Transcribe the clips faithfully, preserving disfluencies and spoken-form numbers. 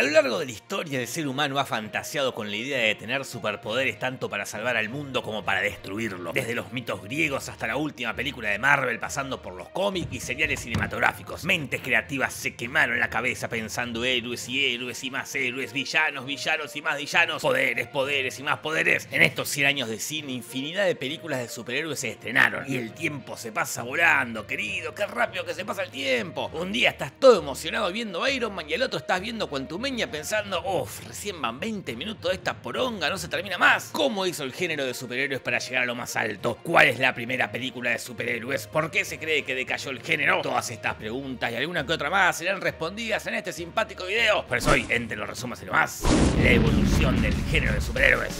A lo largo de la historia, el ser humano ha fantaseado con la idea de tener superpoderes tanto para salvar al mundo como para destruirlo. Desde los mitos griegos hasta la última película de Marvel, pasando por los cómics y seriales cinematográficos. Mentes creativas se quemaron la cabeza pensando héroes y héroes y más héroes, villanos, villanos y más villanos, poderes, poderes y más poderes. En estos cien años de cine, infinidad de películas de superhéroes se estrenaron. Y el tiempo se pasa volando, querido, qué rápido que se pasa el tiempo. Un día estás todo emocionado viendo Iron Man y el otro estás viendo Quantumania pensando, uff, recién van veinte minutos de esta poronga, no se termina más. ¿Cómo hizo el género de superhéroes para llegar a lo más alto? ¿Cuál es la primera película de superhéroes? ¿Por qué se cree que decayó el género? Todas estas preguntas y alguna que otra más serán respondidas en este simpático video. Por eso hoy, entre los resúmenes y lo más, la evolución del género de superhéroes.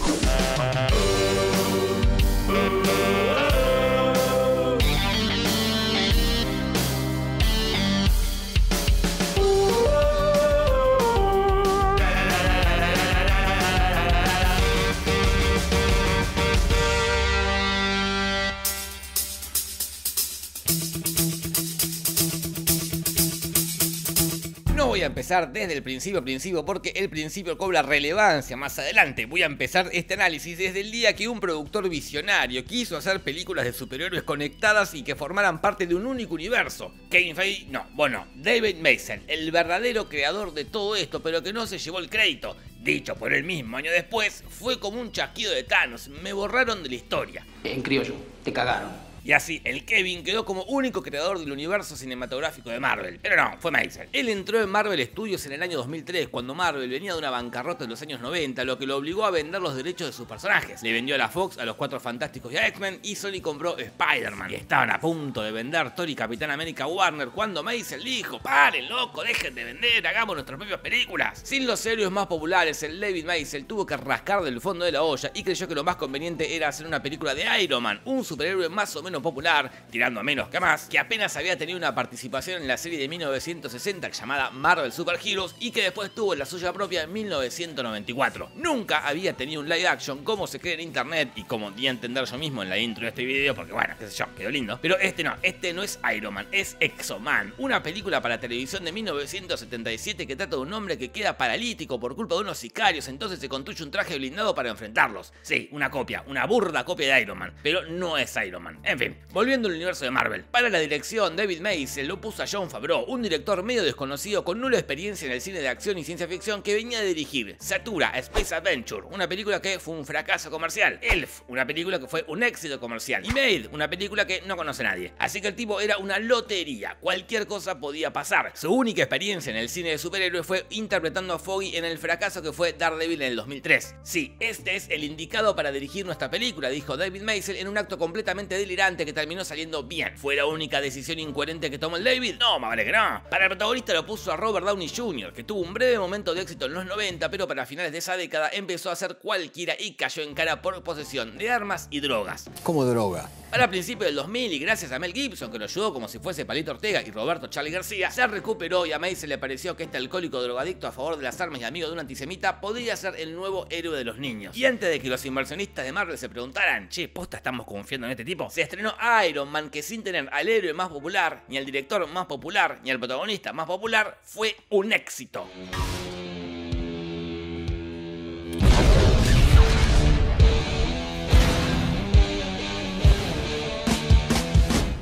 Voy a empezar desde el principio principio porque el principio cobra relevancia más adelante. Voy a empezar este análisis desde el día que un productor visionario quiso hacer películas de superhéroes conectadas y que formaran parte de un único universo. Kevin Feige, no, bueno, David Maisel, el verdadero creador de todo esto, pero que no se llevó el crédito. Dicho por él mismo, año después, fue como un chasquido de Thanos, me borraron de la historia. En criollo, te cagaron. Y así, el Kevin quedó como único creador del universo cinematográfico de Marvel. Pero no, fue Maisel. Él entró en Marvel Studios en el año dos mil tres, cuando Marvel venía de una bancarrota en los años noventa, lo que lo obligó a vender los derechos de sus personajes. Le vendió a la Fox, a los cuatro Fantásticos y a X-Men, y Sony compró Spider-Man. Y estaban a punto de vender Thor y Capitán América a Warner, cuando Maisel dijo, paren loco, dejen de vender, hagamos nuestras propias películas. Sin los héroes más populares, el David Maisel tuvo que rascar del fondo de la olla y creyó que lo más conveniente era hacer una película de Iron Man, un superhéroe más o menos popular, tirando a menos que más, que apenas había tenido una participación en la serie de mil novecientos sesenta llamada Marvel Super Heroes y que después tuvo la suya propia en mil novecientos noventa y cuatro. Nunca había tenido un live action como se cree en internet y como di a entender yo mismo en la intro de este video porque bueno, qué sé yo, quedó lindo. Pero este no, este no es Iron Man, es Exo Man, una película para televisión de mil novecientos setenta y siete que trata de un hombre que queda paralítico por culpa de unos sicarios, entonces se construye un traje blindado para enfrentarlos. Sí, una copia, una burda copia de Iron Man, pero no es Iron Man. En fin, volviendo al universo de Marvel. Para la dirección, David Maisel lo puso a John Favreau, un director medio desconocido con nula experiencia en el cine de acción y ciencia ficción que venía a dirigir Satura, Space Adventure, una película que fue un fracaso comercial, Elf, una película que fue un éxito comercial, y Maid, una película que no conoce nadie. Así que el tipo era una lotería, cualquier cosa podía pasar. Su única experiencia en el cine de superhéroes fue interpretando a Foggy en el fracaso que fue Daredevil en el dos mil tres. Sí, este es el indicado para dirigir nuestra película, dijo David Maisel en un acto completamente delirante que terminó saliendo bien. ¿Fue la única decisión incoherente que tomó el David? No, más vale que no. Para el protagonista lo puso a Robert Downey junior, que tuvo un breve momento de éxito en los noventa, pero para finales de esa década empezó a ser cualquiera y cayó en cara por posesión de armas y drogas. ¿Cómo droga? Para principios del dos mil, y gracias a Mel Gibson, que lo ayudó como si fuese Palito Ortega y Roberto Charlie García, se recuperó y a Maisel le pareció que este alcohólico drogadicto a favor de las armas y amigo de un antisemita podría ser el nuevo héroe de los niños. Y antes de que los inversionistas de Marvel se preguntaran, che, ¿posta estamos confiando en este tipo? Se estrenó Iron Man, que sin tener al héroe más popular, ni al director más popular, ni al protagonista más popular, fue un éxito.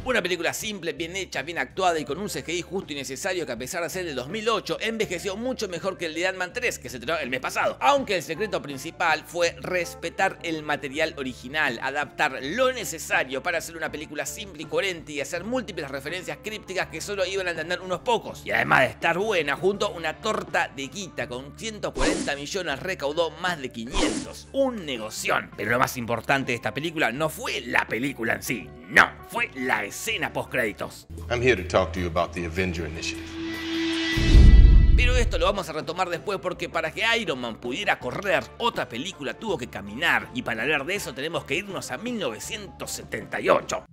Una película simple, bien hecha, bien actuada y con un C G I justo y necesario que a pesar de ser de dos mil ocho, envejeció mucho mejor que el de Iron Man tres que se estrenó el mes pasado. Aunque el secreto principal fue respetar el material original, adaptar lo necesario para hacer una película simple y coherente y hacer múltiples referencias crípticas que solo iban a entender unos pocos. Y además de estar buena, junto a una torta de guita con ciento cuarenta millones recaudó más de quinientos. Un negoción. Pero lo más importante de esta película no fue la película en sí, no, fue la escena post-créditos. I'm here to talk to you about the Avenger Initiative. Pero esto lo vamos a retomar después porque para que Iron Man pudiera correr, otra película tuvo que caminar. Y para hablar de eso tenemos que irnos a mil novecientos setenta y ocho.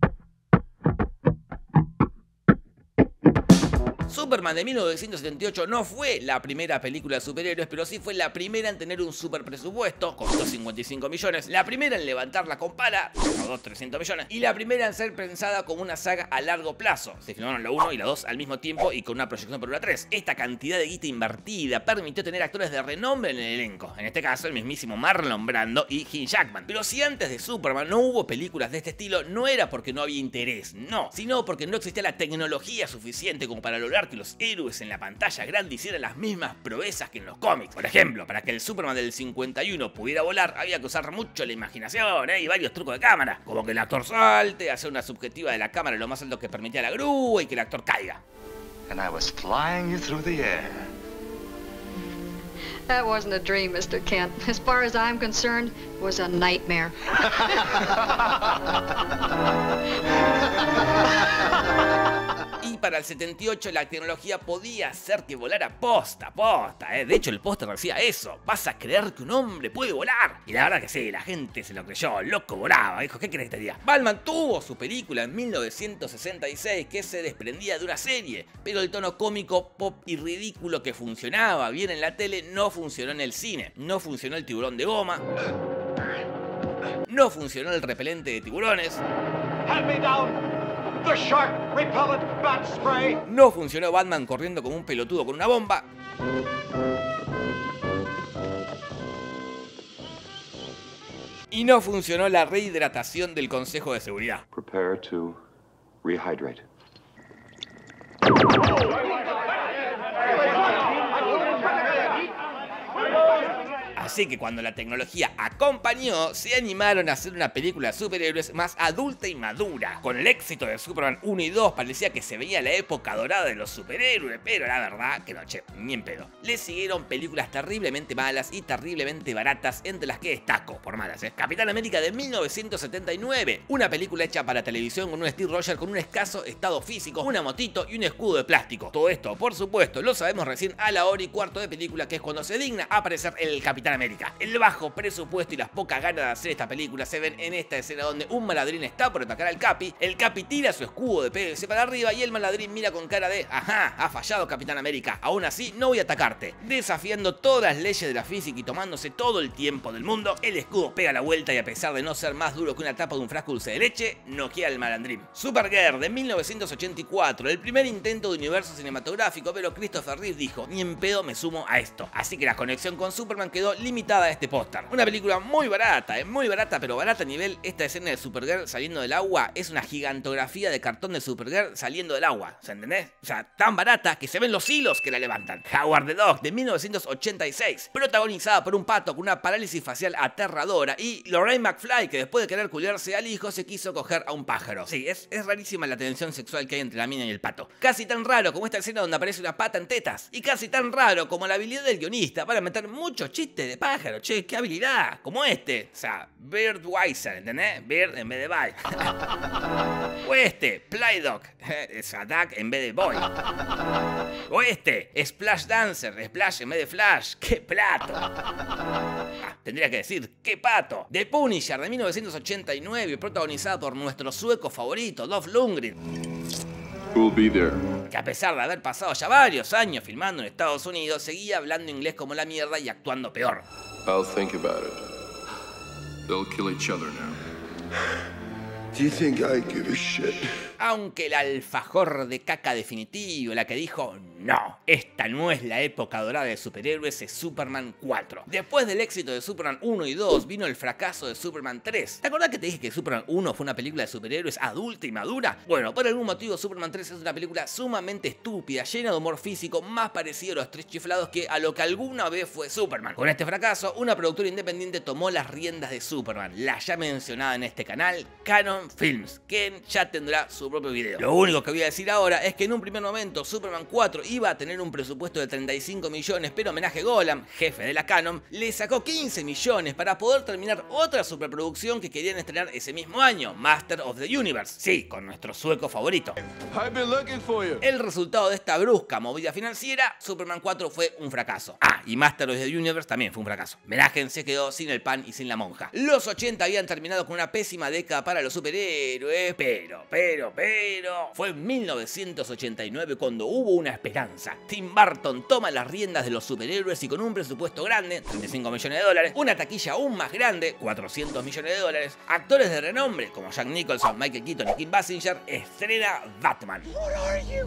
Superman de mil novecientos setenta y ocho no fue la primera película de superhéroes, pero sí fue la primera en tener un super presupuesto, costó cincuenta y cinco millones, la primera en levantar la compara, costó trescientos millones, y la primera en ser pensada como una saga a largo plazo. Se filmaron la uno y la dos al mismo tiempo y con una proyección para la tres. Esta cantidad de guita invertida permitió tener actores de renombre en el elenco, en este caso el mismísimo Marlon Brando y Hugh Jackman. Pero si antes de Superman no hubo películas de este estilo, no era porque no había interés, no, sino porque no existía la tecnología suficiente como para lograr que los héroes en la pantalla grande hicieran las mismas proezas que en los cómics. Por ejemplo, para que el Superman del cincuenta y uno pudiera volar, había que usar mucho la imaginación, ¿eh? Y varios trucos de cámara, como que el actor salte, hacer una subjetiva de la cámara lo más alto que permitía la grúa y que el actor caiga. And I was flying you through the air. That wasn't a dream, Mister Kent. As far as I'm concerned, it was a nightmare. Y para el setenta y ocho la tecnología podía hacer que volara posta, posta, ¿eh? De hecho el póster decía eso, vas a creer que un hombre puede volar. Y la verdad que sí, la gente se lo creyó, loco volaba, hijo, ¿qué crees que te diga? Batman tuvo su película en mil novecientos sesenta y seis que se desprendía de una serie, pero el tono cómico, pop y ridículo que funcionaba bien en la tele no funcionó en el cine, no funcionó el tiburón de goma, no funcionó el repelente de tiburones. Help me down. The shark repellent bat spray. No funcionó Batman corriendo como un pelotudo con una bomba. Y no funcionó la rehidratación del Consejo de Seguridad. Prepare to rehydrate. Así que cuando la tecnología acompañó, se animaron a hacer una película de superhéroes más adulta y madura. Con el éxito de Superman uno y dos parecía que se veía la época dorada de los superhéroes, pero la verdad que no, che, ni en pedo. Le siguieron películas terriblemente malas y terriblemente baratas, entre las que destaco, por malas, ¿eh? Capitán América de mil novecientos setenta y nueve, una película hecha para televisión con un Steve Rogers con un escaso estado físico, una motito y un escudo de plástico. Todo esto, por supuesto, lo sabemos recién a la hora y cuarto de película, que es cuando se digna aparecer el Capitán América. El bajo presupuesto y las pocas ganas de hacer esta película se ven en esta escena donde un maladrín está por atacar al Capi, el Capi tira su escudo de P V C para arriba y el maladrín mira con cara de ajá, ha fallado Capitán América, aún así no voy a atacarte. Desafiando todas las leyes de la física y tomándose todo el tiempo del mundo, el escudo pega la vuelta y a pesar de no ser más duro que una tapa de un frasco dulce de leche, noquea al malandrín. Supergirl de mil novecientos ochenta y cuatro, el primer intento de universo cinematográfico, pero Christopher Reeve dijo, ni en pedo me sumo a esto. Así que la conexión con Superman quedó limitada a este póster. Una película muy barata, eh, muy barata, pero barata a nivel esta escena de Supergirl saliendo del agua es una gigantografía de cartón de Supergirl saliendo del agua, ¿se entendés? O sea, tan barata que se ven los hilos que la levantan. Howard the Dog de mil novecientos ochenta y seis, protagonizada por un pato con una parálisis facial aterradora y Lorraine McFly que después de querer culiarse al hijo se quiso coger a un pájaro. Sí, es, es rarísima la tensión sexual que hay entre la mina y el pato. Casi tan raro como esta escena donde aparece una pata en tetas y casi tan raro como la habilidad del guionista para meter muchos chistes de pájaro, che, qué habilidad, como este, o sea, Birdweiser, ¿entendés? Bird en vez de bye. O este, Playdoc, es Attack en vez de boy. O este, Splash Dancer, Splash en vez de Flash, qué plato. Ah, tendría que decir, qué pato. The Punisher de mil novecientos ochenta y nueve, protagonizada por nuestro sueco favorito, Dolph Lundgren. Will be there. Que a pesar de haber pasado ya varios años filmando en Estados Unidos, seguía hablando inglés como la mierda y actuando peor. I'll think about it. They'll kill each other now. Do you think I give a shit? Aunque el alfajor de caca definitivo, la que dijo, no, esta no es la época dorada de superhéroes, es Superman cuatro. Después del éxito de Superman uno y dos vino el fracaso de Superman tres. ¿Te acordás que te dije que Superman uno fue una película de superhéroes adulta y madura? Bueno, por algún motivo Superman tres es una película sumamente estúpida, llena de humor físico, más parecido a los tres chiflados que a lo que alguna vez fue Superman. Con este fracaso, una productora independiente tomó las riendas de Superman, la ya mencionada en este canal, Canon Films, que ya tendrá su propio video. Lo único que voy a decir ahora es que en un primer momento Superman cuatro y iba a tener un presupuesto de treinta y cinco millones, pero Homenaje Golan, jefe de la canon, le sacó quince millones para poder terminar otra superproducción que querían estrenar ese mismo año, Master of the Universe, sí, con nuestro sueco favorito. El resultado de esta brusca movida financiera, Superman cuatro fue un fracaso. Ah, y Master of the Universe también fue un fracaso. Menagen se quedó sin el pan y sin la monja. Los ochenta habían terminado con una pésima década para los superhéroes, pero, pero, pero... fue en mil novecientos ochenta y nueve cuando hubo una esperanza. Tim Burton toma las riendas de los superhéroes y con un presupuesto grande, treinta y cinco millones de dólares, una taquilla aún más grande, cuatrocientos millones de dólares, actores de renombre como Jack Nicholson, Michael Keaton y Kim Basinger, estrena Batman. ¿Qué eres?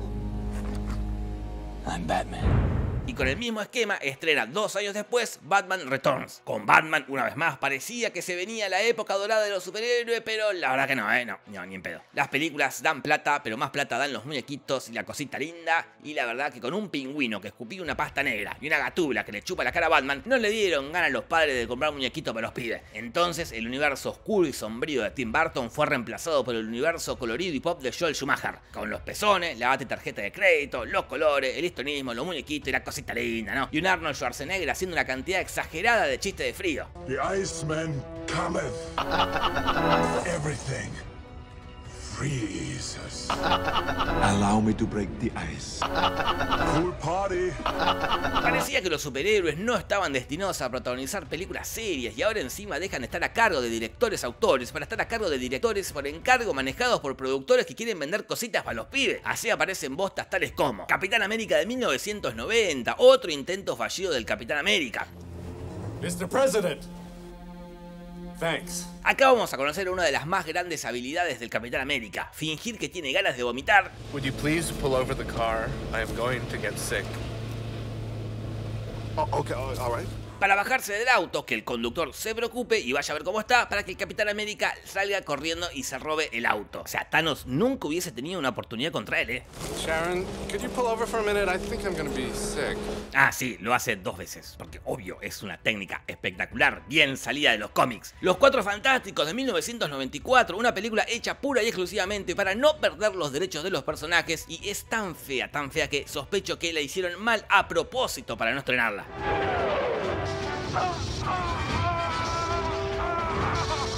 I'm Batman. Y con el mismo esquema estrena dos años después Batman Returns. Con Batman, una vez más, parecía que se venía la época dorada de los superhéroes, pero la verdad que no, eh, no, no, ni en pedo. Las películas dan plata, pero más plata dan los muñequitos y la cosita linda, y la verdad que con un pingüino que escupía una pasta negra y una gatúbela que le chupa la cara a Batman, no le dieron ganas a los padres de comprar muñequitos para los pibes. Entonces el universo oscuro y sombrío de Tim Burton fue reemplazado por el universo colorido y pop de Joel Schumacher, con los pezones, la bate tarjeta de crédito, los colores, el histonismo, los muñequitos y la cosita linda, ¿no? Y un Arnold Schwarzenegger haciendo una cantidad exagerada de chistes de frío. The Iceman cometh. Everything freezes. Allow me to break the ice. Cool party. Parecía que los superhéroes no estaban destinados a protagonizar películas serias y ahora encima dejan de estar a cargo de directores autores para estar a cargo de directores por encargo manejados por productores que quieren vender cositas para los pibes. Así aparecen bostas tales como Capitán América de mil novecientos noventa, otro intento fallido del Capitán América. mister President. Thanks. Acá vamos a conocer una de las más grandes habilidades del Capitán América, fingir que tiene ganas de vomitar. Would you please pull over the car? I am going to get sick. Oh, okay, all right. Para bajarse del auto, que el conductor se preocupe y vaya a ver cómo está, para que el Capitán América salga corriendo y se robe el auto. O sea, Thanos nunca hubiese tenido una oportunidad contra él, ¿eh? Sharon, could you pull over for a minute? I think I'm gonna be sick. Ah, sí, lo hace dos veces, porque obvio, es una técnica espectacular, bien salida de los cómics. Los Cuatro Fantásticos de mil novecientos noventa y cuatro, una película hecha pura y exclusivamente para no perder los derechos de los personajes, y es tan fea, tan fea que sospecho que la hicieron mal a propósito para no estrenarla.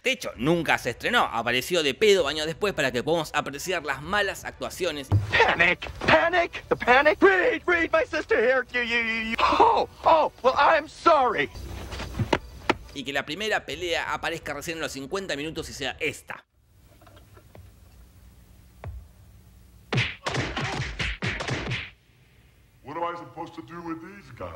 De hecho, nunca se estrenó, apareció de pedo años después para que podamos apreciar las malas actuaciones. Panic, panic, the panic. Read, read, my sister here. You, you, you. Oh, oh, well, I'm sorry. Y que la primera pelea aparezca recién en los cincuenta minutos y sea esta. What am I supposed to do with these guys?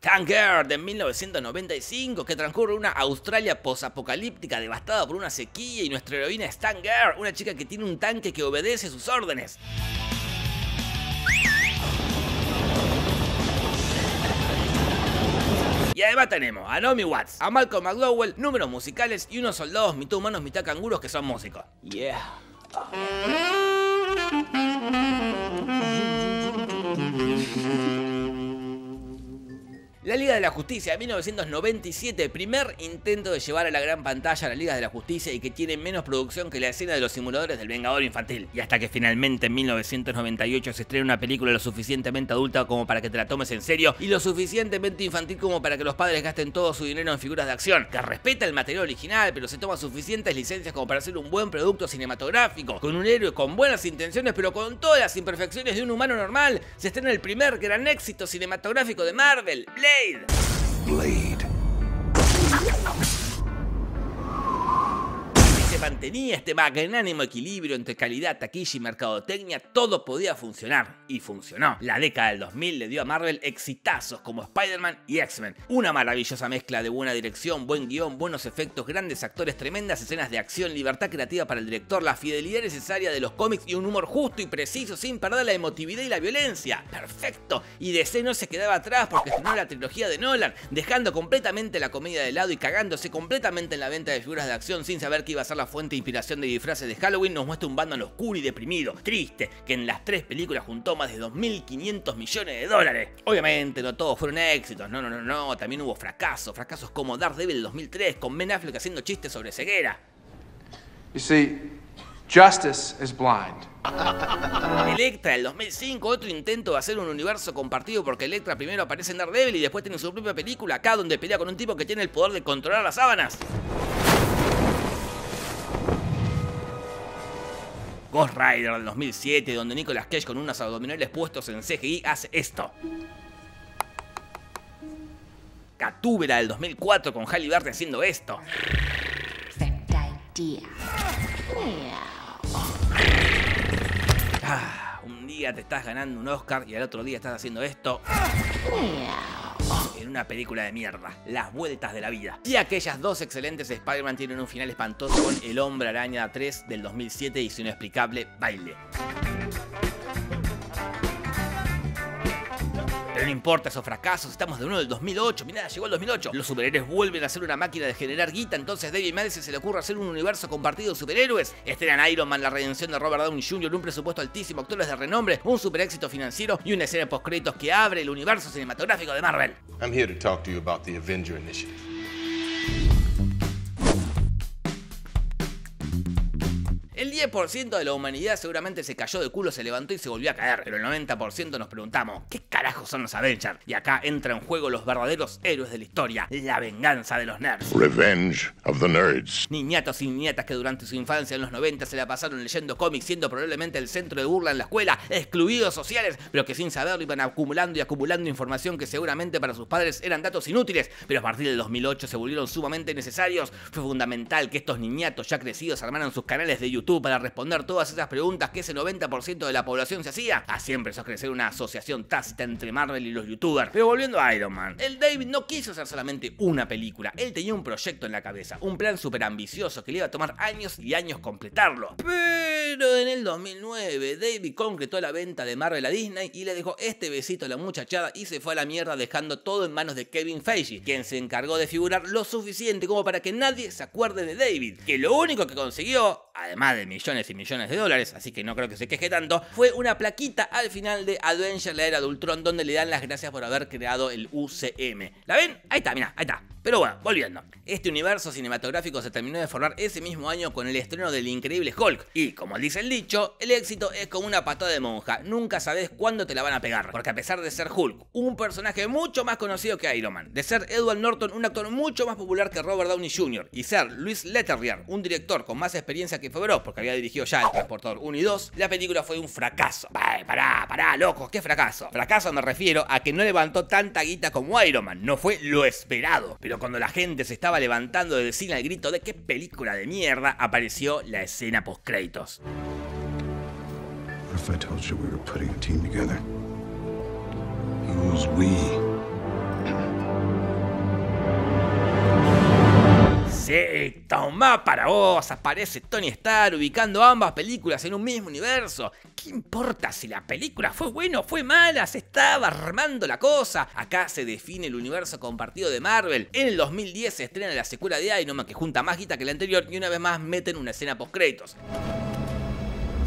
Tanger de mil novecientos noventa y cinco, que transcurre una Australia posapocalíptica devastada por una sequía y nuestra heroína es Tanger, una chica que tiene un tanque que obedece sus órdenes. Y además tenemos a Naomi Watts, a Malcolm McDowell, números musicales y unos soldados mitad humanos mitad canguros que son músicos. Yeah. La Liga de la Justicia de mil novecientos noventa y siete, primer intento de llevar a la gran pantalla a la Liga de la Justicia y que tiene menos producción que la escena de los simuladores del Vengador Infantil. Y hasta que finalmente en mil novecientos noventa y ocho se estrena una película lo suficientemente adulta como para que te la tomes en serio y lo suficientemente infantil como para que los padres gasten todo su dinero en figuras de acción, que respeta el material original pero se toma suficientes licencias como para hacer un buen producto cinematográfico, con un héroe con buenas intenciones pero con todas las imperfecciones de un humano normal. Se estrena el primer gran éxito cinematográfico de Marvel, Blade. Blade. Se mantenía este magnánimo equilibrio entre calidad, taquilla y mercadotecnia, todo podía funcionar, y funcionó. La década del dos mil le dio a Marvel exitazos como Spider-Man y X-Men, una maravillosa mezcla de buena dirección, buen guión, buenos efectos, grandes actores, tremendas escenas de acción, libertad creativa para el director, la fidelidad necesaria de los cómics y un humor justo y preciso sin perder la emotividad y la violencia. ¡Perfecto! Y D C no se quedaba atrás porque estrenó la trilogía de Nolan, dejando completamente la comedia de lado y cagándose completamente en la venta de figuras de acción sin saber que iba a ser la fuente de inspiración de disfraces de Halloween. Nos muestra un Batman oscuro y deprimido, triste, que en las tres películas juntó más de dos mil quinientos millones de dólares. Obviamente no todos fueron éxitos, no, no, no, no, también hubo fracasos, fracasos como Daredevil dos mil tres, con Ben Affleck haciendo chistes sobre ceguera. You see, Justice is blind. Electra, el dos mil cinco, otro intento de hacer un universo compartido porque Electra primero aparece en Daredevil y después tiene su propia película acá donde pelea con un tipo que tiene el poder de controlar las sábanas. Ghost Rider del dos mil siete, donde Nicolas Cage con unos abdominales puestos en C G I hace esto. Catúbela del dos mil cuatro con Halle Berry haciendo esto. Ah, un día te estás ganando un Oscar y al otro día estás haciendo esto en una película de mierda. Las vueltas de la vida. Y aquellas dos excelentes Spider-Man tienen un final espantoso con El Hombre Araña tres del dos mil siete y su inexplicable baile. Pero no importa esos fracasos, estamos de nuevo en el dos mil ocho, mirá, llegó el dos mil ocho. Los superhéroes vuelven a ser una máquina de generar guita, entonces a David Maisel se le ocurre hacer un universo compartido de superhéroes. Estrenan Iron Man, la redención de Robert Downey junior, un presupuesto altísimo, actores de renombre, un super éxito financiero y una escena postcréditos que abre el universo cinematográfico de Marvel. I'm here to talk to you about the Avenger Initiative. El diez por ciento de la humanidad seguramente se cayó de culo, se levantó y se volvió a caer. Pero el noventa por ciento nos preguntamos, ¿qué carajos son los Avengers? Y acá entran en juego los verdaderos héroes de la historia, la venganza de los nerds. Revenge of the nerds. Niñatos y niñatas que durante su infancia en los noventa se la pasaron leyendo cómics, siendo probablemente el centro de burla en la escuela, excluidos sociales, pero que sin saberlo iban acumulando y acumulando información que seguramente para sus padres eran datos inútiles, pero a partir del dos mil ocho se volvieron sumamente necesarios. Fue fundamental que estos niñatos ya crecidos armaran sus canales de YouTube para responder todas esas preguntas que ese noventa por ciento de la población se hacía. Así empezó a crecer una asociación tácita entre Marvel y los youtubers. Pero volviendo a Iron Man, el David no quiso hacer solamente una película. Él tenía un proyecto en la cabeza, un plan súper ambicioso que le iba a tomar años y años completarlo. Pero en el dos mil nueve David concretó la venta de Marvel a Disney y le dejó este besito a la muchachada y se fue a la mierda, dejando todo en manos de Kevin Feige, quien se encargó de figurar lo suficiente como para que nadie se acuerde de David, que lo único que consiguió, además de millones y millones de dólares, así que no creo que se queje tanto, fue una plaquita al final de Avengers la era de Ultron, donde le dan las gracias por haber creado el U C M. ¿La ven? Ahí está, mirá, ahí está. Pero bueno, volviendo. Este universo cinematográfico se terminó de formar ese mismo año con el estreno del increíble Hulk. Y como dice el dicho, el éxito es como una patada de monja, nunca sabes cuándo te la van a pegar. Porque a pesar de ser Hulk, un personaje mucho más conocido que Iron Man, de ser Edward Norton, un actor mucho más popular que Robert Downey junior, y ser Luis Leterrier, un director con más experiencia que que Favreau, porque había dirigido ya El Transportador uno y dos, la película fue un fracaso. Vale, pará, pará, locos, ¿qué fracaso? Fracaso me refiero a que no levantó tanta guita como Iron Man, no fue lo esperado. Pero cuando la gente se estaba levantando del cine al grito de qué película de mierda, apareció la escena postcréditos. Sí, tomá para vos, aparece Tony Stark ubicando ambas películas en un mismo universo. ¿Qué importa si la película fue buena o fue mala? Se estaba armando la cosa. Acá se define el universo compartido de Marvel. En el dos mil diez se estrena la secuela de Iron Man, que junta más guita que la anterior, y una vez más meten una escena postcréditos.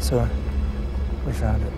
Sir, we found it.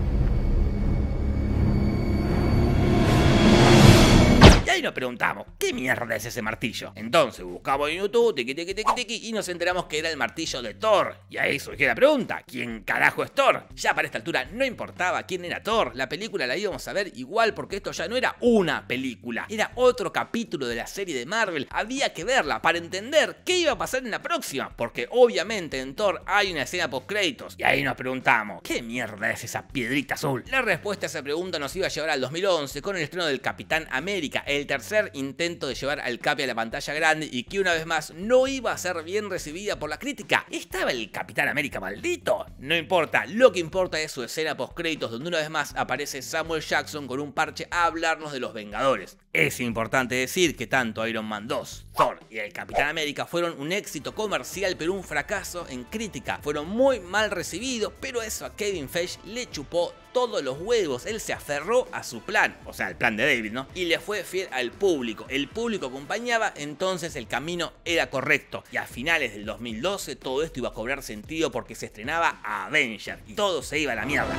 Y nos preguntamos, ¿qué mierda es ese martillo? Entonces buscamos en YouTube, tiqui, tiqui, tiqui, tiqui, y nos enteramos que era el martillo de Thor. Y ahí surgió la pregunta, ¿quién carajo es Thor? Ya para esta altura no importaba quién era Thor, la película la íbamos a ver igual porque esto ya no era una película, era otro capítulo de la serie de Marvel, había que verla para entender qué iba a pasar en la próxima, porque obviamente en Thor hay una escena postcréditos. Y ahí nos preguntamos, ¿qué mierda es esa piedrita azul? La respuesta a esa pregunta nos iba a llevar al dos mil once con el estreno del Capitán América, el tercer intento de llevar al Capi a la pantalla grande y que una vez más no iba a ser bien recibida por la crítica. ¿Estaba el Capitán América maldito? No importa, lo que importa es su escena postcréditos donde una vez más aparece Samuel Jackson con un parche a hablarnos de los Vengadores. Es importante decir que tanto Iron Man dos, Thor y el Capitán América fueron un éxito comercial pero un fracaso en crítica. Fueron muy mal recibidos, pero eso a Kevin Feige le chupó todos los huevos. Él se aferró a su plan, o sea, el plan de David, ¿no? Y le fue fiel al público. El público acompañaba, entonces el camino era correcto. Y a finales del dos mil doce todo esto iba a cobrar sentido porque se estrenaba Avengers y todo se iba a la mierda.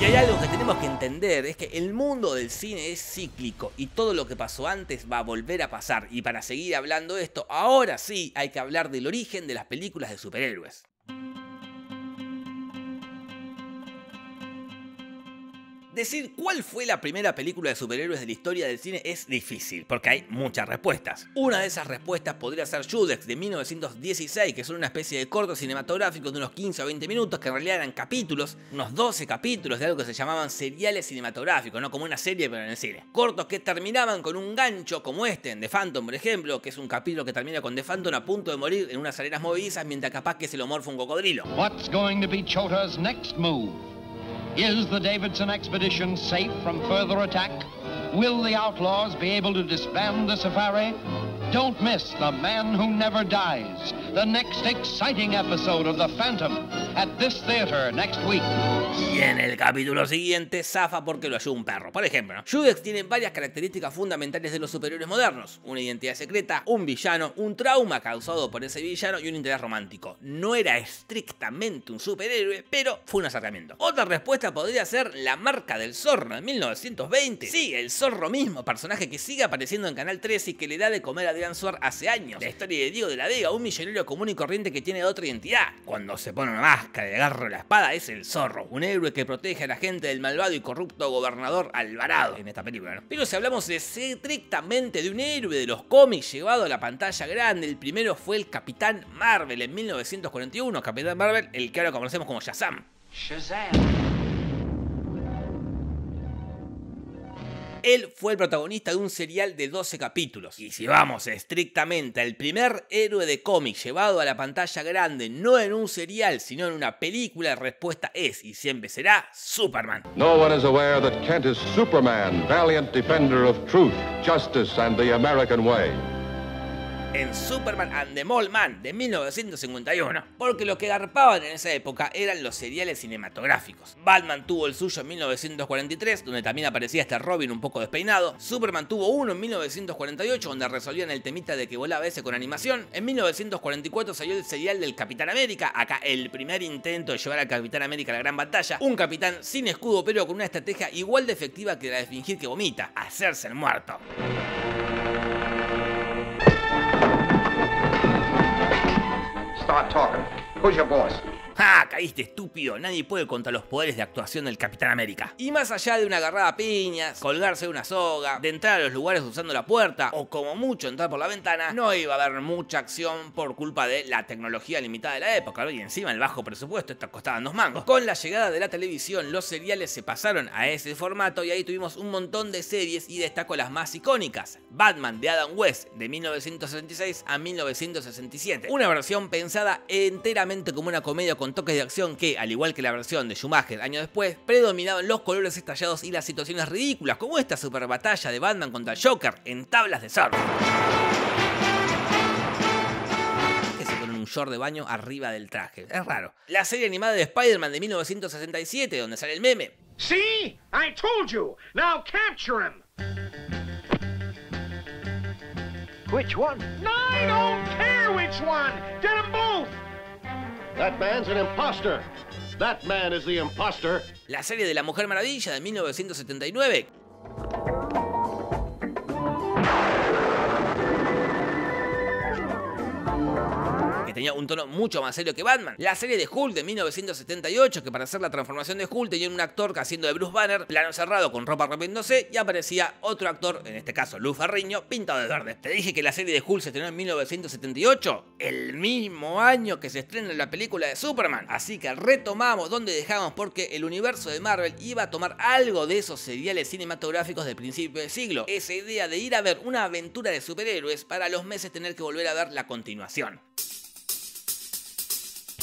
Y Y hay algo que tenemos que entender, es que el mundo del cine es cíclico y todo lo que pasó antes va a volver a pasar. Y para seguir hablando de esto, ahora sí hay que hablar del origen de las películas de superhéroes. Decir cuál fue la primera película de superhéroes de la historia del cine es difícil, porque hay muchas respuestas. Una de esas respuestas podría ser Judex de mil novecientos dieciséis, que son una especie de cortos cinematográficos de unos quince o veinte minutos, que en realidad eran capítulos, unos doce capítulos de algo que se llamaban seriales cinematográficos, no como una serie pero en el cine. Cortos que terminaban con un gancho como este en The Phantom, por ejemplo, que es un capítulo que termina con The Phantom a punto de morir en unas arenas movedizas mientras capaz que se lo morfa un cocodrilo. What's going to be Chota's next move? Is the Davidson expedition safe from further attack? Will the outlaws be able to disband the safari? Don't miss The Man Who Never Dies, the next exciting episode of The Phantom, at this theater next week. Y en el capítulo siguiente zafa porque lo ayuda un perro. Por ejemplo, Judex tiene varias características fundamentales de los superhéroes modernos: una identidad secreta, un villano, un trauma causado por ese villano y un interés romántico. No era estrictamente un superhéroe, pero fue un acercamiento. Otra respuesta podría ser La Marca del Zorro de mil novecientos veinte. Sí, el zorro mismo, personaje que sigue apareciendo en Canal trece y que le da de comer a Adrián Suar hace años. La historia de Diego de la Vega, un millonario común y corriente que tiene otra identidad. Cuando se pone una máscara y agarra la espada, es el zorro, un héroe que protege a la gente del malvado y corrupto gobernador Alvarado en esta película, ¿no? Pero si hablamos estrictamente de un héroe de los cómics llevado a la pantalla grande, el primero fue el Capitán Marvel en mil novecientos cuarenta y uno. Capitán Marvel, el que ahora conocemos como Shazam. Shazam. Él fue el protagonista de un serial de doce capítulos. Y si vamos estrictamente al primer héroe de cómic llevado a la pantalla grande, no en un serial, sino en una película, la respuesta es, y siempre será, Superman. No one is aware that Kent is Superman, valiant defender of truth, justice and the American way. En Superman and the Mole Man de mil novecientos cincuenta y uno, porque lo que garpaban en esa época eran los seriales cinematográficos. Batman tuvo el suyo en mil novecientos cuarenta y tres, donde también aparecía este Robin un poco despeinado. Superman tuvo uno en mil novecientos cuarenta y ocho, donde resolvían el temita de que volaba ese con animación. En mil novecientos cuarenta y cuatro salió el serial del Capitán América, acá el primer intento de llevar al Capitán América a la gran batalla. Un capitán sin escudo, pero con una estrategia igual de efectiva que la de fingir que vomita: hacerse el muerto. Start talking. Who's your boss? ¡Ja! Caíste, estúpido. Nadie puede contra los poderes de actuación del Capitán América. Y más allá de una agarrada a piñas, colgarse de una soga, de entrar a los lugares usando la puerta o como mucho entrar por la ventana, no iba a haber mucha acción por culpa de la tecnología limitada de la época, ¿no? Y encima el bajo presupuesto, esto costaban dos mangos. Con la llegada de la televisión, los seriales se pasaron a ese formato y ahí tuvimos un montón de series y destaco las más icónicas: Batman de Adam West de mil novecientos sesenta y seis a mil novecientos sesenta y siete. Una versión pensada enteramente como una comedia con con toques de acción que, al igual que la versión de Schumacher años después, predominaban los colores estallados y las situaciones ridículas, como esta super batalla de Batman contra el Joker en tablas de surf. Un short de baño arriba del traje, es raro. La serie animada de Spider-Man de mil novecientos sesenta y siete, donde sale el meme. Sí, I told you. Now capture him. Which one? No, I don't care which one. Get them both. That man's an imposter. That man is the imposter. La serie de La Mujer Maravilla de mil novecientos setenta y nueve. Tenía un tono mucho más serio que Batman. La serie de Hulk de mil novecientos setenta y ocho, que para hacer la transformación de Hulk tenía un actor haciendo de Bruce Banner, plano cerrado con ropa rompiéndose, y aparecía otro actor, en este caso Lou Ferrigno, pintado de verde. Te dije que la serie de Hulk se estrenó en mil novecientos setenta y ocho, el mismo año que se estrena la película de Superman. Así que retomamos donde dejamos, porque el universo de Marvel iba a tomar algo de esos seriales cinematográficos del principio del siglo. Esa idea de ir a ver una aventura de superhéroes para los meses tener que volver a ver la continuación.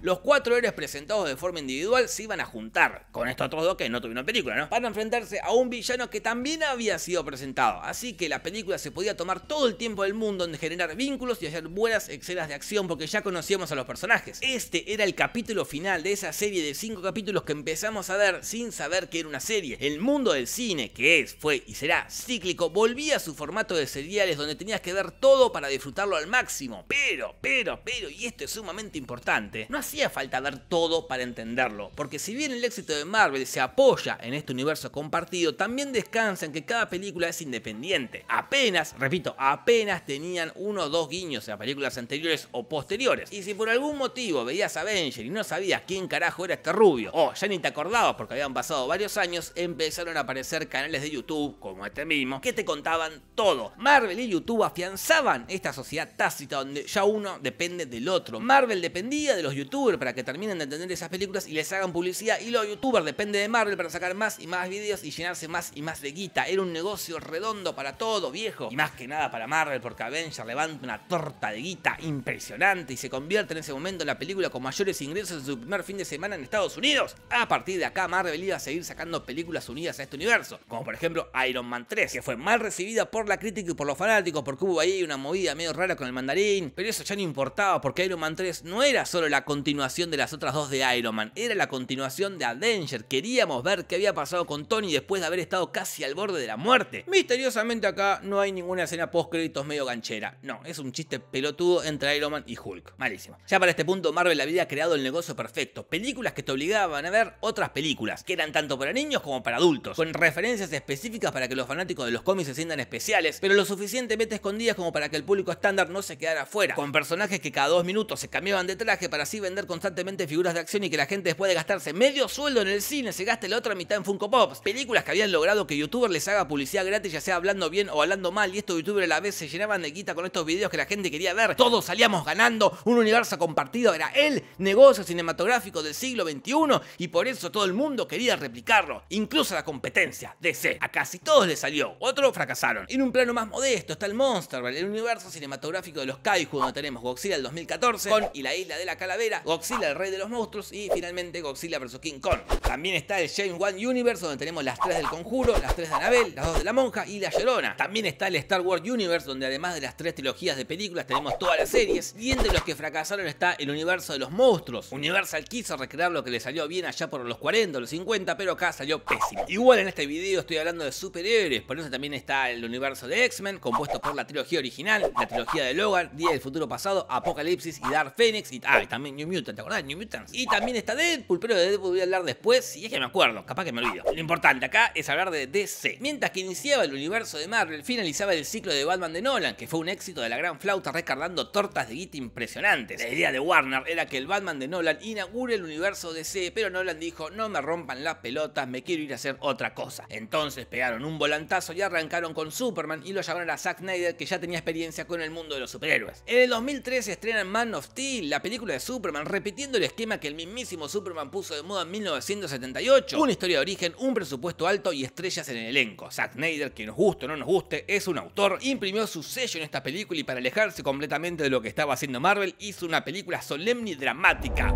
Los cuatro héroes presentados de forma individual se iban a juntar con estos otros dos que no tuvieron película, ¿no? Para enfrentarse a un villano que también había sido presentado. Así que la película se podía tomar todo el tiempo del mundo en generar vínculos y hacer buenas escenas de acción, porque ya conocíamos a los personajes. Este era el capítulo final de esa serie de cinco capítulos que empezamos a ver sin saber que era una serie. El mundo del cine, que es, fue y será cíclico, volvía a su formato de seriales donde tenías que ver todo para disfrutarlo al máximo. Pero, pero, pero, y esto es sumamente importante, no hacía hacía falta ver todo para entenderlo, porque si bien el éxito de Marvel se apoya en este universo compartido, también descansa en que cada película es independiente. Apenas, repito, apenas tenían uno o dos guiños en las películas anteriores o posteriores, y si por algún motivo veías a Avenger y no sabías quién carajo era este rubio, o ya ni te acordabas porque habían pasado varios años, empezaron a aparecer canales de YouTube, como este mismo, que te contaban todo. Marvel y YouTube afianzaban esta sociedad tácita donde ya uno depende del otro. Marvel dependía de los youtubers para que terminen de entender esas películas y les hagan publicidad, y los youtubers dependen de Marvel para sacar más y más videos y llenarse más y más de guita. Era un negocio redondo para todo, viejo, y más que nada para Marvel, porque Avenger levanta una torta de guita impresionante y se convierte en ese momento en la película con mayores ingresos en su primer fin de semana en Estados Unidos. A partir de acá Marvel iba a seguir sacando películas unidas a este universo, como por ejemplo Iron Man tres, que fue mal recibida por la crítica y por los fanáticos porque hubo ahí una movida medio rara con el mandarín, pero eso ya no importaba porque Iron Man tres no era solo la continuación de las otras dos de Iron Man, era la continuación de Avenger. Queríamos ver qué había pasado con Tony después de haber estado casi al borde de la muerte. Misteriosamente acá no hay ninguna escena post créditos medio ganchera, no, es un chiste pelotudo entre Iron Man y Hulk, malísimo. Ya para este punto Marvel había creado el negocio perfecto, películas que te obligaban a ver otras películas, que eran tanto para niños como para adultos, con referencias específicas para que los fanáticos de los cómics se sientan especiales, pero lo suficientemente escondidas como para que el público estándar no se quedara afuera, con personajes que cada dos minutos se cambiaban de traje para así vender constantemente figuras de acción y que la gente, después de gastarse medio sueldo en el cine, se gaste la otra mitad en Funko Pops. Películas que habían logrado que youtubers les haga publicidad gratis, ya sea hablando bien o hablando mal, y estos youtubers a la vez se llenaban de guita con estos videos que la gente quería ver. Todos salíamos ganando, un universo compartido era el negocio cinematográfico del siglo veintiuno y por eso todo el mundo quería replicarlo, incluso la competencia, D C. A casi todos les salió, otros fracasaron. En un plano más modesto está el Monsterverse, el universo cinematográfico de los kaiju, donde tenemos Godzilla del dos mil catorce, Kong y la isla de la calavera, Godzilla el rey de los monstruos y finalmente Godzilla versus. King Kong. También está el James Gunn Universe, donde tenemos las tres del Conjuro, las tres de Annabelle, las dos de la monja y la Llorona. También está el Star Wars Universe, donde además de las tres trilogías de películas tenemos todas las series, y entre los que fracasaron está el universo de los monstruos. Universal quiso recrear lo que le salió bien allá por los cuarenta o los cincuenta, pero acá salió pésimo. Igual en este video estoy hablando de superhéroes, por eso también está el universo de X-Men, compuesto por la trilogía original, la trilogía de Logan, Día del Futuro Pasado, Apocalipsis y Dark Phoenix, y, ah, y también New Mutants, ¿te acordás? New Mutants. Y también está Deadpool, pero de Deadpool voy a hablar después, si es que me acuerdo, capaz que me olvido. Lo importante acá es hablar de D C. Mientras que iniciaba el universo de Marvel, finalizaba el ciclo de Batman de Nolan, que fue un éxito de la gran flauta, recargando tortas de guita impresionantes. La idea de Warner era que el Batman de Nolan inaugure el universo D C, pero Nolan dijo, no me rompan las pelotas, me quiero ir a hacer otra cosa. Entonces pegaron un volantazo y arrancaron con Superman y lo llamaron a Zack Snyder, que ya tenía experiencia con el mundo de los superhéroes. En el dos mil trece estrenan Man of Steel, la película de Superman, repitiendo el esquema que el mismísimo Superman puso de moda en mil novecientos setenta y ocho. Una historia de origen, un presupuesto alto y estrellas en el elenco. Zack Snyder, que nos guste o no nos guste, es un autor, imprimió su sello en esta película y para alejarse completamente de lo que estaba haciendo Marvel, hizo una película solemne y dramática.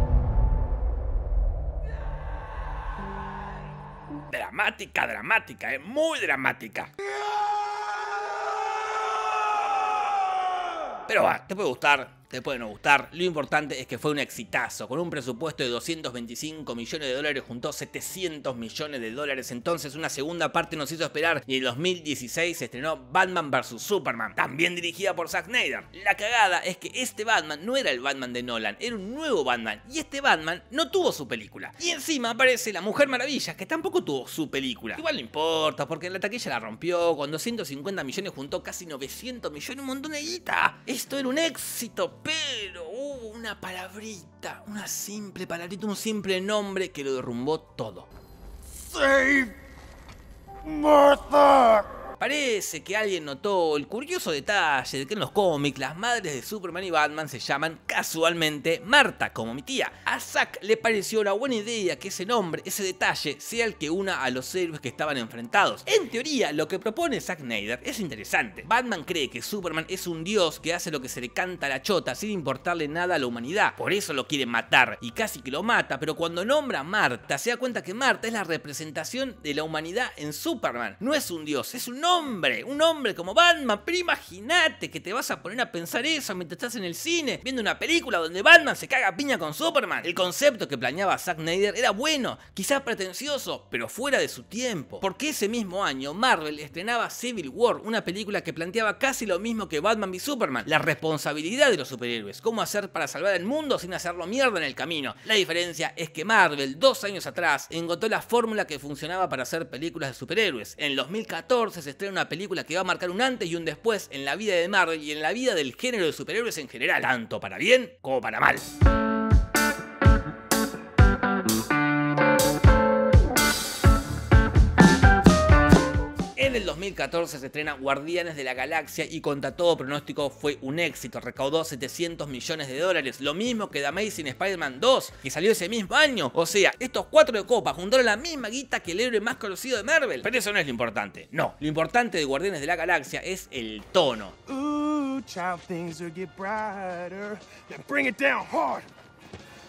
Dramática, dramática, eh, muy dramática. Pero va, te puede gustar, te puede no gustar, lo importante es que fue un exitazo. Con un presupuesto de doscientos veinticinco millones de dólares juntó setecientos millones de dólares. Entonces una segunda parte nos hizo esperar y en dos mil dieciséis se estrenó Batman versus. Superman, también dirigida por Zack Snyder. La cagada es que este Batman no era el Batman de Nolan, era un nuevo Batman, y este Batman no tuvo su película. Y encima aparece la Mujer Maravilla, que tampoco tuvo su película. Igual no importa, porque en la taquilla la rompió, con doscientos cincuenta millones juntó casi novecientos millones, un montón de guita. Esto era un éxito. Pero hubo uh, una palabrita, una simple palabrita, un simple nombre que lo derrumbó todo. Save Martha. Parece que alguien notó el curioso detalle de que en los cómics las madres de Superman y Batman se llaman casualmente Marta, como mi tía. A Zack le pareció una buena idea que ese nombre, ese detalle, sea el que una a los héroes que estaban enfrentados. En teoría, lo que propone Zack Snyder es interesante. Batman cree que Superman es un dios que hace lo que se le canta a la chota sin importarle nada a la humanidad. Por eso lo quiere matar y casi que lo mata, pero cuando nombra a Marta se da cuenta que Marta es la representación de la humanidad en Superman. No es un dios, es un hombre. hombre, un hombre como Batman. Pero imagínate que te vas a poner a pensar eso mientras estás en el cine viendo una película donde Batman se caga a piña con Superman. El concepto que planeaba Zack Snyder era bueno, quizás pretencioso, pero fuera de su tiempo, porque ese mismo año Marvel estrenaba Civil War, una película que planteaba casi lo mismo que Batman v Superman: la responsabilidad de los superhéroes, cómo hacer para salvar el mundo sin hacerlo mierda en el camino. La diferencia es que Marvel, dos años atrás, encontró la fórmula que funcionaba para hacer películas de superhéroes. En el dos mil catorce se estrena una película que va a marcar un antes y un después en la vida de Marvel y en la vida del género de superhéroes en general, tanto para bien como para mal. En el dos mil catorce se estrena Guardianes de la Galaxia y contra todo pronóstico fue un éxito, recaudó setecientos millones de dólares, lo mismo que The Amazing Spider-Man dos, que salió ese mismo año. O sea, estos cuatro de copa juntaron la misma guita que el héroe más conocido de Marvel. Pero eso no es lo importante, no, lo importante de Guardianes de la Galaxia es el tono. Ooh, child, things will get brighter. Bring it down hard.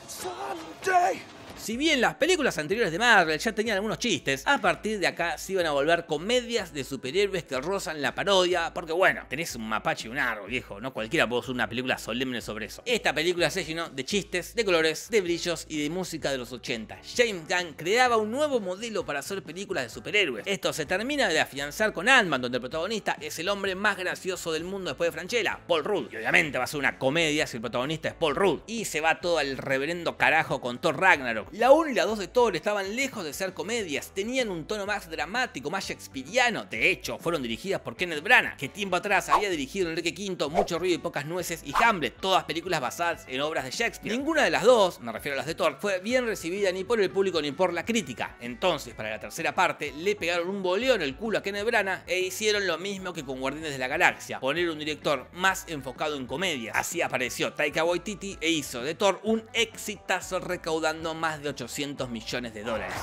Someday. Si bien las películas anteriores de Marvel ya tenían algunos chistes, a partir de acá se iban a volver comedias de superhéroes que rozan la parodia, porque bueno, tenés un mapache y un árbol, viejo, no cualquiera puede hacer una película solemne sobre eso. Esta película se llenó de chistes, de colores, de brillos y de música de los ochenta. James Gunn creaba un nuevo modelo para hacer películas de superhéroes. Esto se termina de afianzar con Ant-Man, donde el protagonista es el hombre más gracioso del mundo después de Franchella, Paul Rudd. Y obviamente va a ser una comedia si el protagonista es Paul Rudd. Y se va todo al reverendo carajo con Thor Ragnarok. La uno y la dos de Thor estaban lejos de ser comedias, tenían un tono más dramático, más shakespeariano. De hecho, fueron dirigidas por Kenneth Branagh, que tiempo atrás había dirigido Enrique quinto, Mucho ruido y pocas nueces y Hamlet, todas películas basadas en obras de Shakespeare. Ninguna de las dos, me refiero a las de Thor, fue bien recibida ni por el público ni por la crítica. Entonces, para la tercera parte, le pegaron un boleo en el culo a Kenneth Branagh e hicieron lo mismo que con Guardianes de la Galaxia, poner un director más enfocado en comedias. Así apareció Taika Waititi e hizo de Thor un exitazo, recaudando más de ochocientos millones de dólares.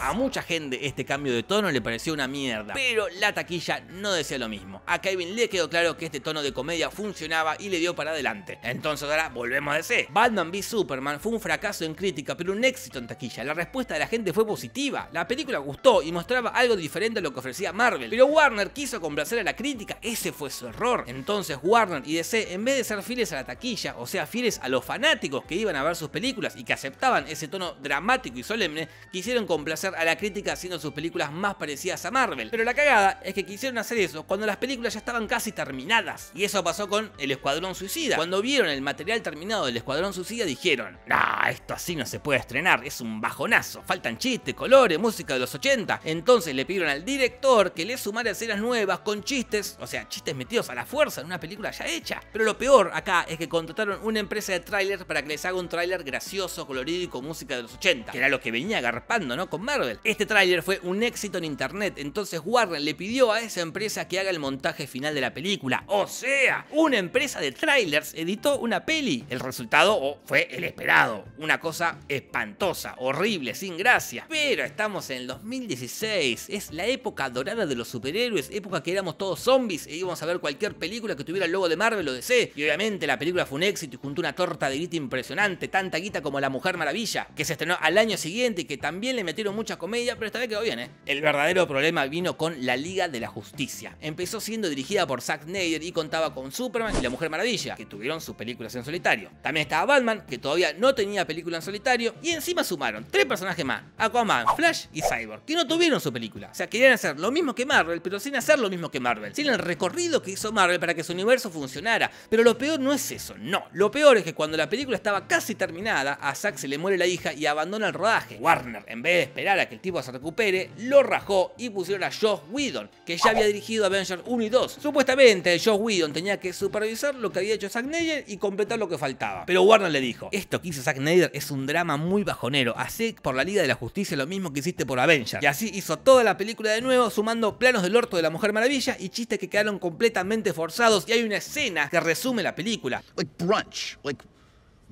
A mucha gente este cambio de tono le pareció una mierda, pero la taquilla no decía lo mismo. A Kevin le quedó claro que este tono de comedia funcionaba y le dio para adelante. Entonces ahora volvemos a D C. Batman v Superman fue un fracaso en crítica, pero un éxito en taquilla. La respuesta de la gente fue positiva. La película gustó y mostraba algo diferente a lo que ofrecía Marvel. Pero Warner quiso complacer a la crítica, ese fue su error. Entonces Warner y D C, en vez de ser fieles a la taquilla, o sea, fieles a los fanáticos que iban a ver sus películas y que aceptaban ese tono dramático y solemne, quisieron complacer a la crítica haciendo sus películas más parecidas a Marvel. Pero la cagada es que quisieron hacer eso cuando las películas ya estaban casi terminadas. Y eso pasó con El Escuadrón Suicida. Cuando vieron el material terminado del Escuadrón Suicida dijeron: nah, esto así no se puede estrenar, es un bajonazo, faltan chistes, colores, música de los ochenta. Entonces le pidieron al director que le sumara escenas nuevas con chistes, o sea, chistes metidos a la fuerza en una película ya hecha. Pero lo peor acá es que contrataron una empresa de tráiler para que les haga un tráiler gracioso, colorido y con música de los ochenta, que era lo que venía agarpando, ¿no?, con Marvel. Este tráiler fue un éxito en internet, entonces Warner le pidió a esa empresa que haga el montaje final de la película. O sea, una empresa de trailers editó una peli. El resultado oh, fue el esperado, una cosa espantosa, horrible, sin gracia. Pero estamos en el dos mil dieciséis, es la época dorada de los superhéroes, época que éramos todos zombies e íbamos a ver cualquier película que tuviera el logo de Marvel o D C. Y obviamente la película fue un éxito y juntó una torta de guita impresionante, tanta guita como La Mujer Maravilla, que se estrenó al año siguiente y que también le metieron mucha comedia, pero esta vez quedó bien, ¿eh? El verdadero problema vino con La Liga de la Justicia. Empezó siendo dirigida por Zack Snyder y contaba con Superman y La Mujer Maravilla, que tuvieron sus películas en solitario. También estaba Batman, que todavía no tenía película en solitario, y encima sumaron tres personajes más: Aquaman, Flash y Cyborg, que no tuvieron su película. O sea, querían hacer lo mismo que Marvel, pero sin hacer lo mismo que Marvel, sin el recorrido que hizo Marvel para que su universo funcionara. Pero lo peor no es eso, no. Lo peor es que cuando la película estaba casi terminada, a Zack se le muere la hija y abandona el rodaje. Warner, en vez de esperar a que el tipo se recupere, lo rajó y pusieron a Joss Whedon, que ya había dirigido Avengers uno y dos. Supuestamente Joss Whedon tenía que supervisar lo que había hecho Zack Snyder y completar lo que faltaba. Pero Warner le dijo: esto que hizo Zack Snyder es un drama muy bajonero, hacé por La Liga de la Justicia lo mismo que hiciste por Avengers. Y así hizo toda la película de nuevo, sumando planos del orto de La Mujer Maravilla y chistes que quedaron completamente forzados. Y hay una escena que resume la película. Like brunch, like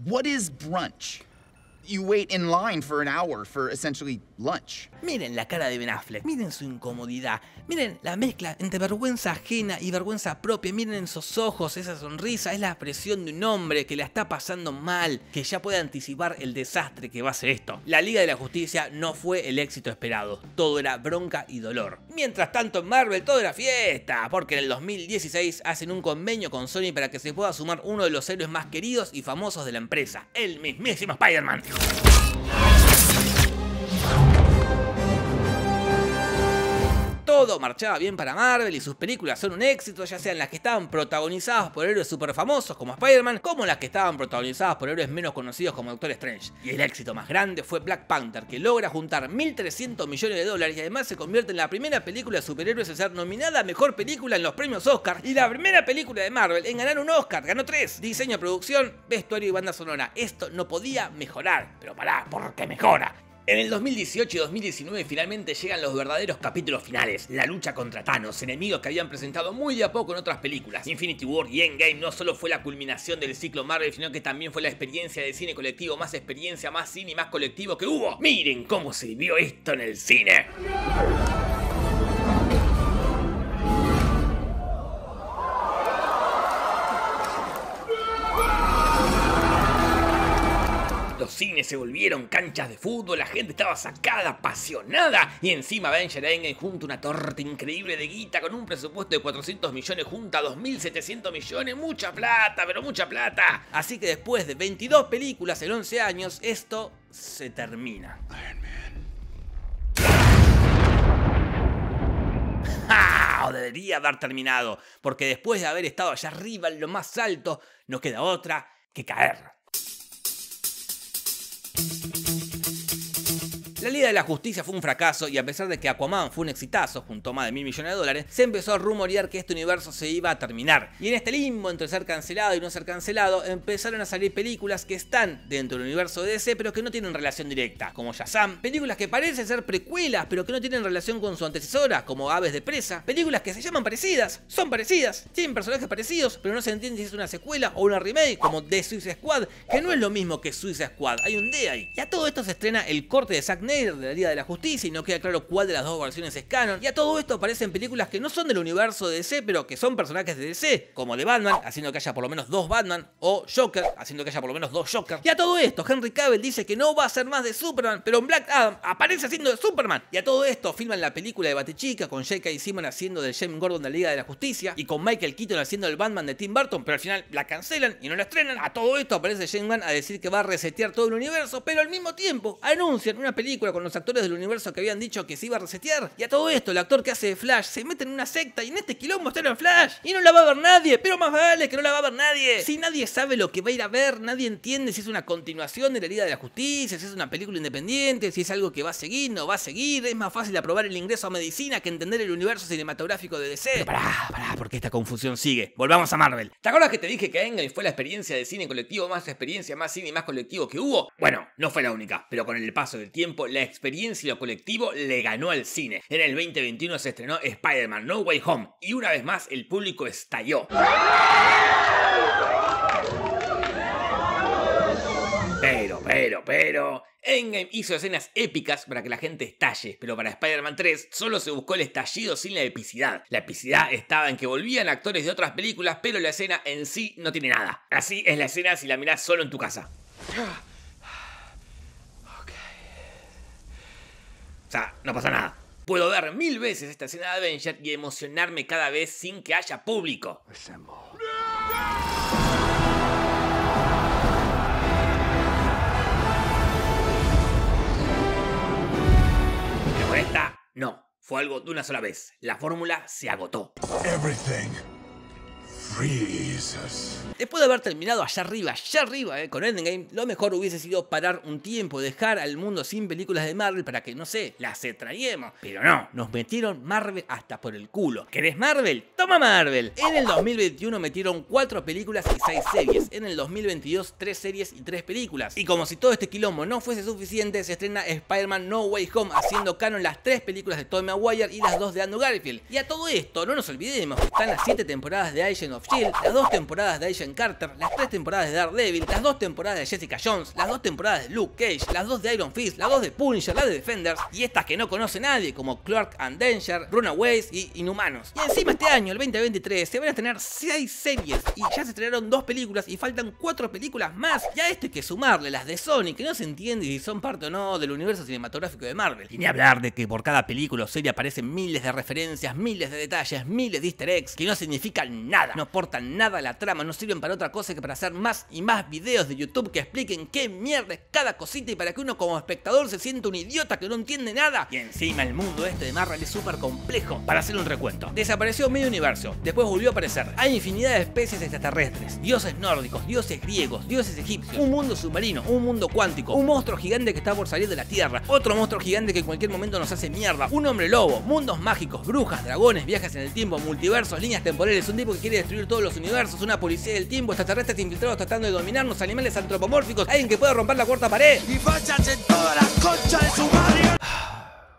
what is brunch? you wait in line for an hour for essentially lunch. Miren la cara de Ben Affleck, miren su incomodidad, miren la mezcla entre vergüenza ajena y vergüenza propia, miren esos ojos, esa sonrisa, es la expresión de un hombre que la está pasando mal, que ya puede anticipar el desastre que va a ser esto. La Liga de la Justicia no fue el éxito esperado, todo era bronca y dolor. Mientras tanto en Marvel todo era fiesta, porque en el dos mil dieciséis hacen un convenio con Sony para que se pueda sumar uno de los héroes más queridos y famosos de la empresa, el mismísimo Spider-Man. Todo marchaba bien para Marvel y sus películas son un éxito, ya sean las que estaban protagonizadas por héroes super famosos como Spider-Man, como las que estaban protagonizadas por héroes menos conocidos como Doctor Strange. Y el éxito más grande fue Black Panther, que logra juntar mil trescientos millones de dólares y además se convierte en la primera película de superhéroes en ser nominada a Mejor Película en los premios Oscar y la primera película de Marvel en ganar un Oscar, ganó tres. Diseño, producción, vestuario y banda sonora. Esto no podía mejorar, pero pará, porque mejora. En el dos mil dieciocho y dos mil diecinueve finalmente llegan los verdaderos capítulos finales, la lucha contra Thanos, enemigos que habían presentado muy de a poco en otras películas. Infinity War y Endgame no solo fue la culminación del ciclo Marvel, sino que también fue la experiencia de cine colectivo, más experiencia, más cine y más colectivo que hubo. ¡Miren cómo se vio esto en el cine! Cines se volvieron canchas de fútbol, la gente estaba sacada, apasionada, y encima Avenger Endgame junto a una torta increíble de guita con un presupuesto de cuatrocientos millones junto a dos mil setecientos millones, mucha plata, pero mucha plata. Así que después de veintidós películas en once años, esto se termina. Iron Man. ¡Ja! O debería haber terminado, porque después de haber estado allá arriba en lo más alto, no queda otra que caer. La Liga de la Justicia fue un fracaso y a pesar de que Aquaman fue un exitazo, juntó más de mil millones de dólares, se empezó a rumorear que este universo se iba a terminar. Y en este limbo entre ser cancelado y no ser cancelado, empezaron a salir películas que están dentro del universo de D C pero que no tienen relación directa, como Shazam, películas que parecen ser precuelas pero que no tienen relación con su antecesora, como Aves de Presa, películas que se llaman parecidas, son parecidas, tienen personajes parecidos, pero no se entiende si es una secuela o una remake, como The Suicide Squad, que no es lo mismo que Suicide Squad, hay un D ahí. Y a todo esto se estrena el corte de Zack Snyder de la Liga de la Justicia y no queda claro cuál de las dos versiones es canon, y a todo esto aparecen películas que no son del universo de D C pero que son personajes de D C, como de Batman, haciendo que haya por lo menos dos Batman, o Joker, haciendo que haya por lo menos dos Joker, y a todo esto Henry Cavill dice que no va a ser más de Superman, pero en Black Adam aparece haciendo de Superman, y a todo esto filman la película de Batichica con J K Simmons haciendo del James Gordon de la Liga de la Justicia y con Michael Keaton haciendo el Batman de Tim Burton, pero al final la cancelan y no la estrenan. A todo esto aparece James Gunn a decir que va a resetear todo el universo, pero al mismo tiempo anuncian una película con los actores del universo que habían dicho que se iba a resetear, y a todo esto el actor que hace de Flash se mete en una secta y en este quilombo está en Flash y no la va a ver nadie, pero más vale que no la va a ver nadie. Si nadie sabe lo que va a ir a ver, nadie entiende si es una continuación de la Liga de la Justicia, si es una película independiente, si es algo que va a seguir, no va a seguir, es más fácil aprobar el ingreso a medicina que entender el universo cinematográfico de D C. Pero pará, pará, porque esta confusión sigue. Volvamos a Marvel. ¿Te acuerdas que te dije que Endgame fue la experiencia de cine colectivo, más experiencia, más cine y más colectivo que hubo? Bueno, no fue la única, pero con el paso del tiempo la experiencia y lo colectivo le ganó al cine. En el veinte veintiuno se estrenó Spider-Man No Way Home y una vez más el público estalló. Pero, pero, pero... Endgame hizo escenas épicas para que la gente estalle, pero para Spider-Man tres solo se buscó el estallido sin la epicidad. La epicidad estaba en que volvían actores de otras películas, pero la escena en sí no tiene nada. Así es la escena si la mirás solo en tu casa. O sea, no pasa nada. Puedo ver mil veces esta escena de Avenger y emocionarme cada vez sin que haya público. Assemble. Pero con esta, no. Fue algo de una sola vez. La fórmula se agotó. Everything. Después de haber terminado allá arriba, allá arriba, eh, con Endgame, lo mejor hubiese sido parar un tiempo, dejar al mundo sin películas de Marvel para que, no sé, las extrañemos. Pero no, nos metieron Marvel hasta por el culo. ¿Querés Marvel? ¡Toma Marvel! En el dos mil veintiuno metieron cuatro películas y seis series. En el dos mil veintidós, tres series y tres películas. Y como si todo este quilombo no fuese suficiente, se estrena Spider-Man No Way Home, haciendo canon las tres películas de Tobey Maguire y las dos de Andrew Garfield. Y a todo esto, no nos olvidemos que están las siete temporadas de Agents of of Shield, las dos temporadas de Agent Carter, las tres temporadas de Daredevil, las dos temporadas de Jessica Jones, las dos temporadas de Luke Cage, las dos de Iron Fist, las dos de Punisher, las de Defenders y estas que no conoce nadie como Clerks and Danger, Runaways y Inhumanos. Y encima este año, el veinte veintitrés, se van a estrenar seis series y ya se estrenaron dos películas y faltan cuatro películas más. Y a esto hay que sumarle las de Sony, que no se entiende si son parte o no del universo cinematográfico de Marvel. Y ni hablar de que por cada película o serie aparecen miles de referencias, miles de detalles, miles de easter eggs que no significan nada, no aportan nada a la trama, no sirven para otra cosa que para hacer más y más videos de YouTube que expliquen qué mierda es cada cosita y para que uno como espectador se sienta un idiota que no entiende nada. Y encima el mundo este de Marvel es súper complejo. Para hacer un recuento, desapareció medio universo, después volvió a aparecer, hay infinidad de especies extraterrestres, dioses nórdicos, dioses griegos, dioses egipcios, un mundo submarino, un mundo cuántico, un monstruo gigante que está por salir de la tierra, otro monstruo gigante que en cualquier momento nos hace mierda, un hombre lobo, mundos mágicos, brujas, dragones, viajes en el tiempo, multiversos, líneas temporales, un tipo que quiere destruir todos los universos, una policía del tiempo, extraterrestres infiltrados tratando de dominarnos, animales antropomórficos, alguien que pueda romper la cuarta pared y váyanse todas las conchas de su madre.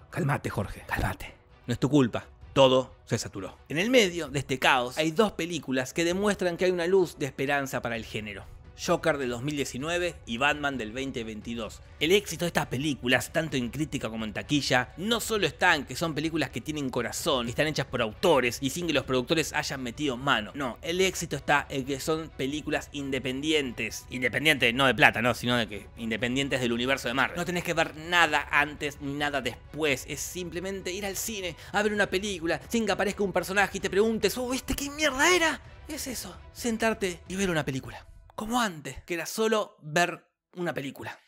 Calmate, Jorge, calmate. No es tu culpa. Todo se saturó. En el medio de este caos hay dos películas que demuestran que hay una luz de esperanza para el género. Joker del dos mil diecinueve y Batman del veinte veintidós. El éxito de estas películas, tanto en crítica como en taquilla, no solo está en que son películas que tienen corazón, que están hechas por autores y sin que los productores hayan metido mano. No, el éxito está en que son películas independientes. Independientes no de plata, no, sino de que independientes del universo de Marvel. No tenés que ver nada antes ni nada después. Es simplemente ir al cine a ver una película sin que aparezca un personaje y te preguntes, oh, ¿viste qué mierda era? Es eso, sentarte y ver una película. Como antes, que era solo ver una película.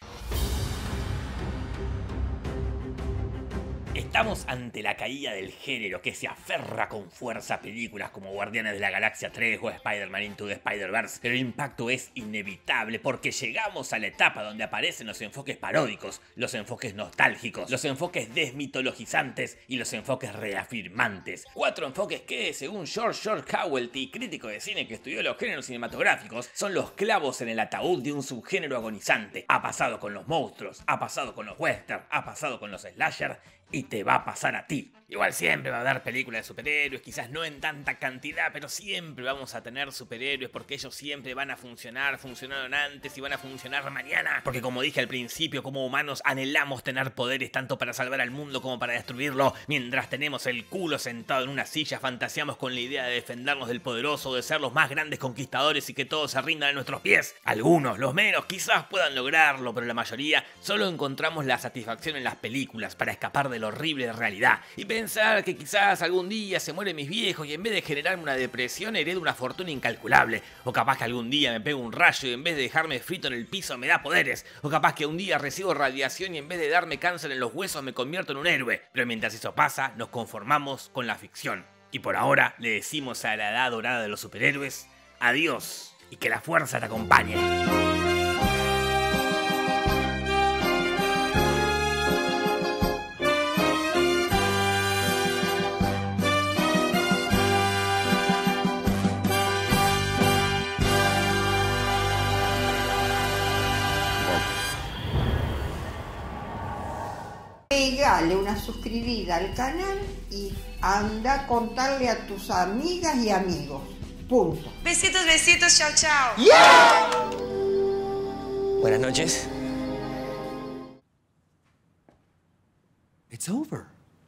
Estamos ante la caída del género que se aferra con fuerza a películas como Guardianes de la Galaxia tres o Spider-Man Into the Spider-Verse, pero el impacto es inevitable porque llegamos a la etapa donde aparecen los enfoques paródicos, los enfoques nostálgicos, los enfoques desmitologizantes y los enfoques reafirmantes. Cuatro enfoques que, según George George Cowelty, crítico de cine que estudió los géneros cinematográficos, son los clavos en el ataúd de un subgénero agonizante. Ha pasado con los monstruos, ha pasado con los western, ha pasado con los slasher y te va a pasar a ti. Igual siempre va a haber películas de superhéroes, quizás no en tanta cantidad, pero siempre vamos a tener superhéroes porque ellos siempre van a funcionar, funcionaron antes y van a funcionar mañana. Porque como dije al principio, como humanos anhelamos tener poderes tanto para salvar al mundo como para destruirlo. Mientras tenemos el culo sentado en una silla, fantaseamos con la idea de defendernos del poderoso, de ser los más grandes conquistadores y que todos se rindan a nuestros pies. Algunos, los menos, quizás puedan lograrlo, pero la mayoría solo encontramos la satisfacción en las películas para escapar de lo horrible realidad y pensar que quizás algún día se mueren mis viejos y en vez de generarme una depresión heredo una fortuna incalculable, o capaz que algún día me pego un rayo y en vez de dejarme frito en el piso me da poderes, o capaz que un día recibo radiación y en vez de darme cáncer en los huesos me convierto en un héroe. Pero mientras eso pasa nos conformamos con la ficción y por ahora le decimos a la edad dorada de los superhéroes adiós y que la fuerza te acompañe. Dale una suscribida al canal y anda a contarle a tus amigas y amigos. Punto. Besitos, besitos, chao, chao. Yeah. Buenas noches. It's over.